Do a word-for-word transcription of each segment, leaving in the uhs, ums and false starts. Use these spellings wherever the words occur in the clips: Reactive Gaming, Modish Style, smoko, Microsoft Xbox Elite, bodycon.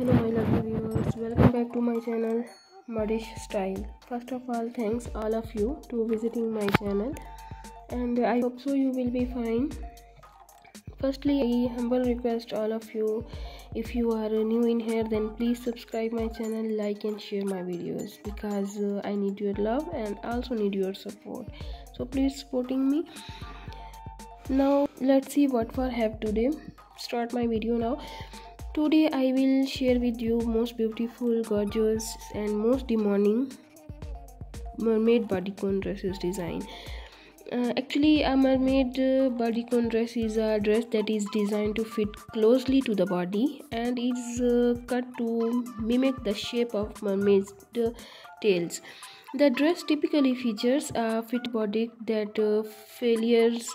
Hello my lovely viewers, welcome back to my channel Modish Style. First of all, thanks all of you to visiting my channel, and I hope so you will be fine. Firstly, I humble request all of you, if you are new in here, then please subscribe my channel, like and share my videos, because uh, I need your love and also need your support. So please supporting me. Now let's see what we have today. Start my video now. Today I will share with you most beautiful, gorgeous and most demanding mermaid bodycon dresses design. Uh, actually, a mermaid uh, bodycon dress is a dress that is designed to fit closely to the body and is uh, cut to mimic the shape of mermaid's uh, tails. The dress typically features a fit body that uh, flares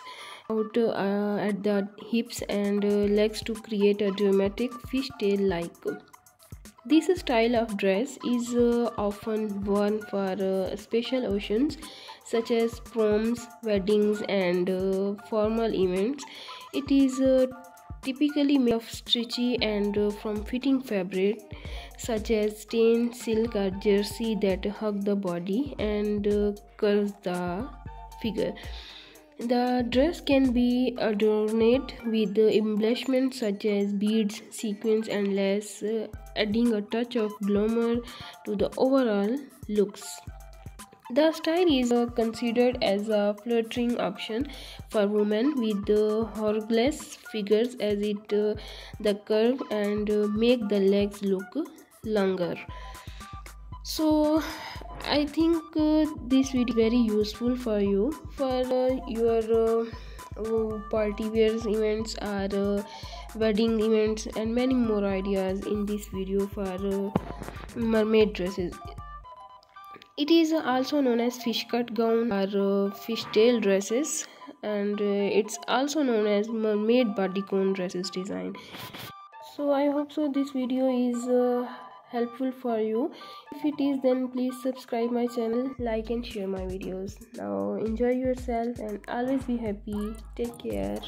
out uh, at the hips and uh, legs to create a dramatic fishtail-like. This style of dress is uh, often worn for uh, special occasions, such as proms, weddings and uh, formal events. It is uh, typically made of stretchy and uh, from fitting fabric such as stain, silk or jersey that hug the body and uh, curves the figure. The dress can be adorned with uh, embellishments such as beads, sequins and lace, uh, adding a touch of glamour to the overall looks. The style is uh, considered as a flattering option for women with uh, hourglass figures, as it uh, the curve and uh, make the legs look longer. So I think uh, this video is very useful for you for uh, your uh, party wears events or uh, wedding events and many more ideas in this video for uh, mermaid dresses. It is also known as fish cut gown or uh, fishtail dresses, and uh, it's also known as mermaid bodycon dresses design. So I hope so this video is uh, helpful for you. If it is, then please subscribe my channel, like and share my videos. Now enjoy yourself and always be happy. Take care.